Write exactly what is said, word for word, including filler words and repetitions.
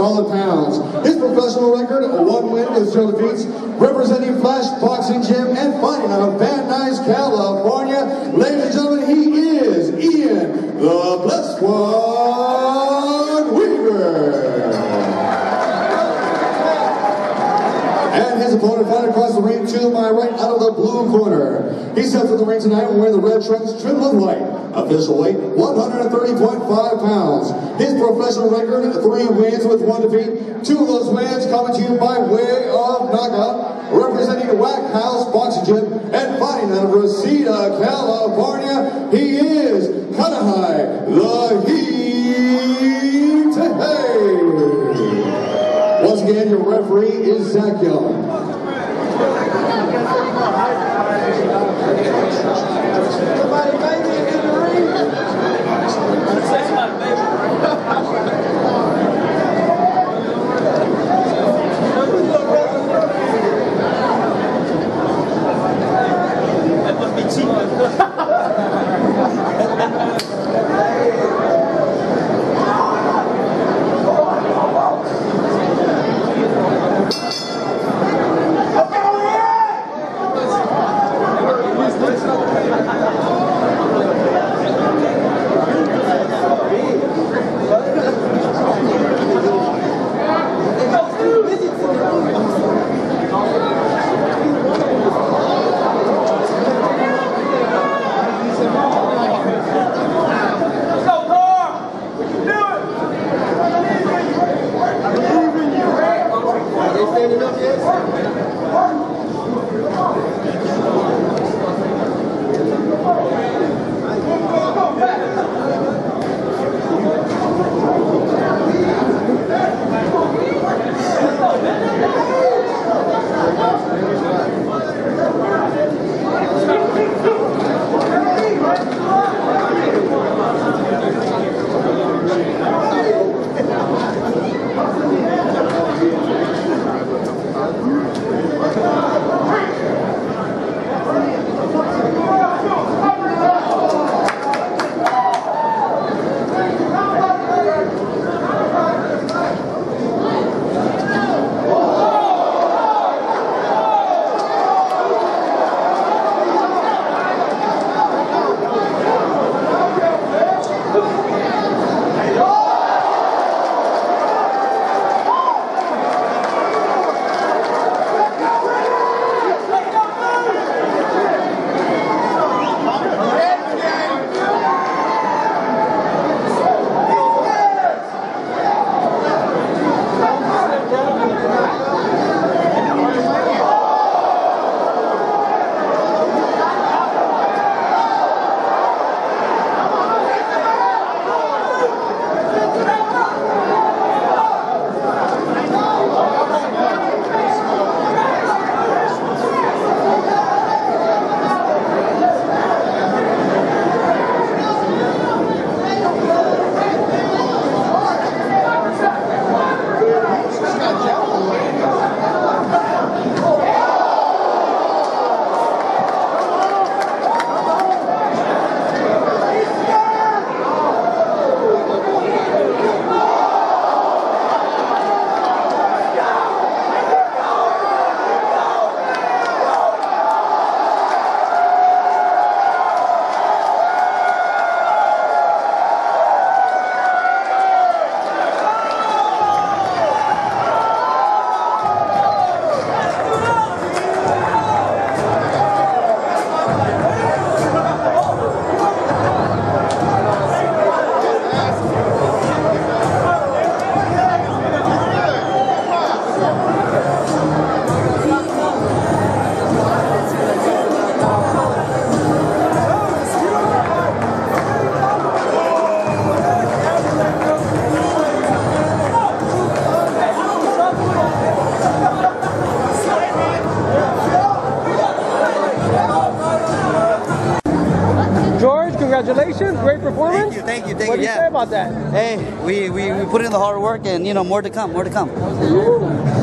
solid pounds. His professional record, one win with zero defeats, representing Flash Boxing Gym and fighting out of Van Nuys, California. Ladies and gentlemen, he is Ian the Blessed One Weaver. And his opponent fought across the ring to my right out of the blue corner. He stepped to the ring tonight wearing the red trunks trimmed with white. Official weight, one hundred thirty point five pounds. His professional record, three wins with one defeat. Two of those wins coming to you by way of knockout. Representing Whack House Boxing Gym and fighting out of Reseda, California, he is Kanahai the Heat. Hey. Once again, your referee is Zach Young. Congratulations, great performance. Thank you, thank you, thank you. What do you yeah. say about that? Hey, we, we, we put in the hard work and, you know, more to come, more to come. Ooh.